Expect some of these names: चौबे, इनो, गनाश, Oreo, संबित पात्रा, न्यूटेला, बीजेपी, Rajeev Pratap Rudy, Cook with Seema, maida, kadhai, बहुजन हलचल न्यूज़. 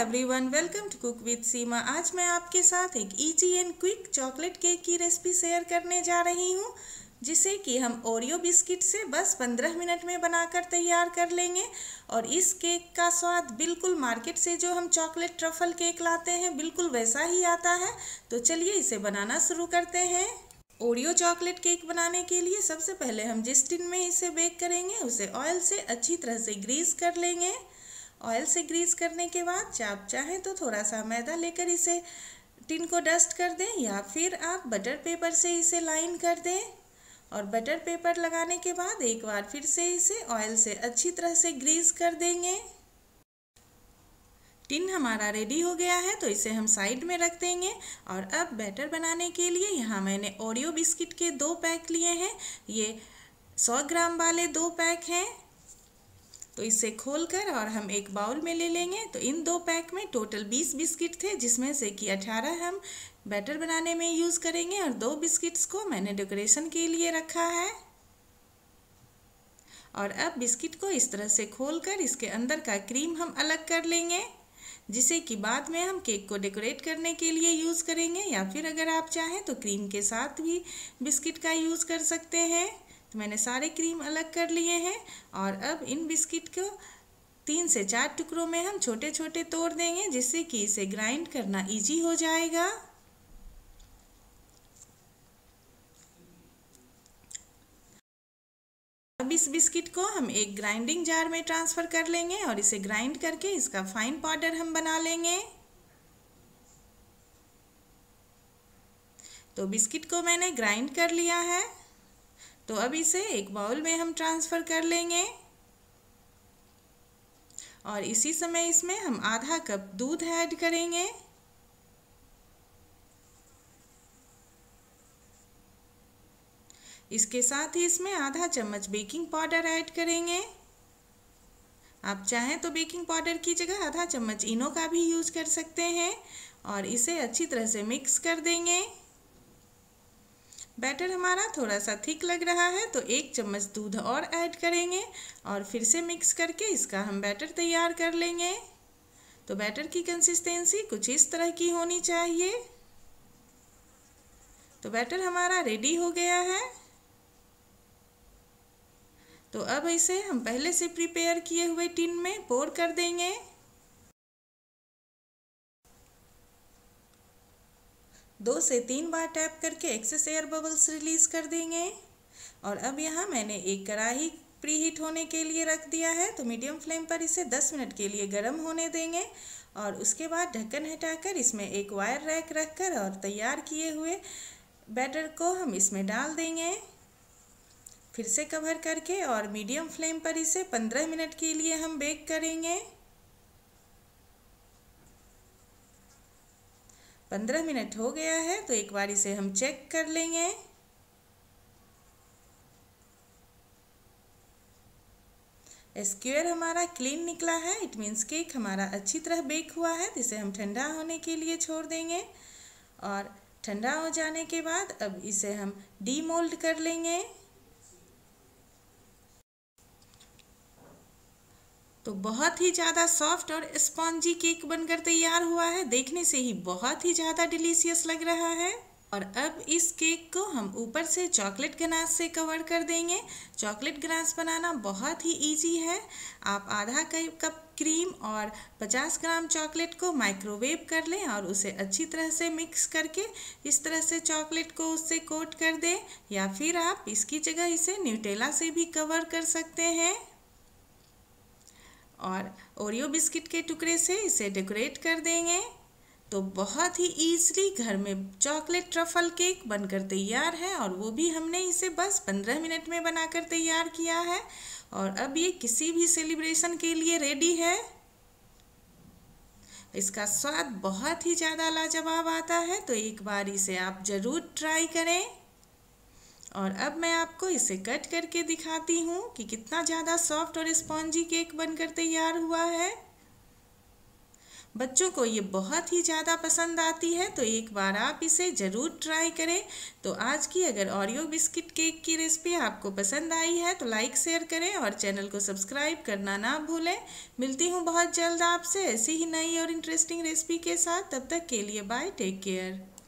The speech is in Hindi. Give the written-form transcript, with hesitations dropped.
Everyone, welcome to cook with Seema. आज मैं आपके साथ एक easy and quick chocolate cake की रेसिपी शेयर करने जा रही हूँ, जिसे कि हम ओरियो बिस्किट से बस 15 मिनट में बनाकर तैयार कर लेंगे। और इस केक का स्वाद बिल्कुल मार्केट से जो हम चॉकलेट ट्रफल केक लाते हैं बिल्कुल वैसा ही आता है। तो चलिए इसे बनाना शुरू करते हैं। ओरियो चॉकलेट केक बनाने के लिए सबसे पहले हम जिस टिन में इसे बेक करेंगे उसे ऑयल से अच्छी तरह से ग्रीस कर लेंगे। ऑयल से ग्रीस करने के बाद आप चाहें तो थोड़ा सा मैदा लेकर इसे टिन को डस्ट कर दें, या फिर आप बटर पेपर से इसे लाइन कर दें। और बटर पेपर लगाने के बाद एक बार फिर से इसे ऑयल से अच्छी तरह से ग्रीस कर देंगे। टिन हमारा रेडी हो गया है तो इसे हम साइड में रख देंगे। और अब बैटर बनाने के लिए यहाँ मैंने ओरियो बिस्किट के 2 पैक लिए हैं। ये 100 ग्राम वाले 2 पैक हैं। तो इसे खोलकर और हम एक बाउल में ले लेंगे। तो इन 2 पैक में टोटल 20 बिस्किट थे, जिसमें से कि 18 हम बैटर बनाने में यूज़ करेंगे और 2 बिस्किट्स को मैंने डेकोरेशन के लिए रखा है। और अब बिस्किट को इस तरह से खोलकर इसके अंदर का क्रीम हम अलग कर लेंगे, जिसे कि बाद में हम केक को डेकोरेट करने के लिए यूज़ करेंगे। या फिर अगर आप चाहें तो क्रीम के साथ भी बिस्किट का यूज़ कर सकते हैं। तो मैंने सारे क्रीम अलग कर लिए हैं। और अब इन बिस्किट को 3 से 4 टुकड़ों में हम छोटे छोटे तोड़ देंगे, जिससे कि इसे ग्राइंड करना इजी हो जाएगा। अब इस बिस्किट को हम एक ग्राइंडिंग जार में ट्रांसफ़र कर लेंगे और इसे ग्राइंड करके इसका फाइन पाउडर हम बना लेंगे। तो बिस्किट को मैंने ग्राइंड कर लिया है। तो अब इसे एक बाउल में हम ट्रांसफ़र कर लेंगे। और इसी समय इसमें हम आधा कप दूध ऐड करेंगे। इसके साथ ही इसमें आधा चम्मच बेकिंग पाउडर ऐड करेंगे। आप चाहें तो बेकिंग पाउडर की जगह आधा चम्मच इनो का भी यूज़ कर सकते हैं। और इसे अच्छी तरह से मिक्स कर देंगे। बैटर हमारा थोड़ा सा थिक लग रहा है तो 1 चम्मच दूध और ऐड करेंगे और फिर से मिक्स करके इसका हम बैटर तैयार कर लेंगे। तो बैटर की कंसिस्टेंसी कुछ इस तरह की होनी चाहिए। तो बैटर हमारा रेडी हो गया है। तो अब इसे हम पहले से प्रिपेयर किए हुए टिन में पोर कर देंगे। दो से 3 बार टैप करके एक्सेस एयर बबल्स रिलीज़ कर देंगे। और अब यहाँ मैंने एक कढ़ाई प्रीहीट होने के लिए रख दिया है। तो मीडियम फ्लेम पर इसे 10 मिनट के लिए गर्म होने देंगे। और उसके बाद ढक्कन हटाकर इसमें एक वायर रैक रखकर और तैयार किए हुए बैटर को हम इसमें डाल देंगे। फिर से कवर करके और मीडियम फ्लेम पर इसे 15 मिनट के लिए हम बेक करेंगे। 15 मिनट हो गया है तो एक बार इसे हम चेक कर लेंगे। स्क्वायर हमारा क्लीन निकला है, इट मीन्स केक हमारा अच्छी तरह बेक हुआ है। तो इसे हम ठंडा होने के लिए छोड़ देंगे। और ठंडा हो जाने के बाद अब इसे हम डीमोल्ड कर लेंगे। तो बहुत ही ज़्यादा सॉफ्ट और स्पॉन्जी केक बनकर तैयार हुआ है। देखने से ही बहुत ही ज़्यादा डिलीशियस लग रहा है। और अब इस केक को हम ऊपर से चॉकलेट गनाश से कवर कर देंगे। चॉकलेट गनाश बनाना बहुत ही इजी है। आप आधा कप क्रीम और 50 ग्राम चॉकलेट को माइक्रोवेव कर लें और उसे अच्छी तरह से मिक्स करके इस तरह से चॉकलेट को उससे कोट कर दें। या फिर आप इसकी जगह इसे न्यूटेला से भी कवर कर सकते हैं और ओरियो बिस्किट के टुकड़े से इसे डेकोरेट कर देंगे। तो बहुत ही ईजिली घर में चॉकलेट ट्रफल केक बनकर तैयार है। और वो भी हमने इसे बस 15 मिनट में बनाकर तैयार किया है। और अब ये किसी भी सेलिब्रेशन के लिए रेडी है। इसका स्वाद बहुत ही ज़्यादा लाजवाब आता है। तो एक बार इसे आप ज़रूर ट्राई करें। और अब मैं आपको इसे कट करके दिखाती हूँ कि कितना ज़्यादा सॉफ्ट और स्पॉन्जी केक बनकर तैयार हुआ है। बच्चों को ये बहुत ही ज़्यादा पसंद आती है, तो एक बार आप इसे ज़रूर ट्राई करें। तो आज की अगर ओरियो बिस्किट केक की रेसिपी आपको पसंद आई है तो लाइक शेयर करें और चैनल को सब्सक्राइब करना ना भूलें। मिलती हूँ बहुत जल्द आपसे ऐसी ही नई और इंटरेस्टिंग रेसिपी के साथ। तब तक के लिए बाय, टेक केयर।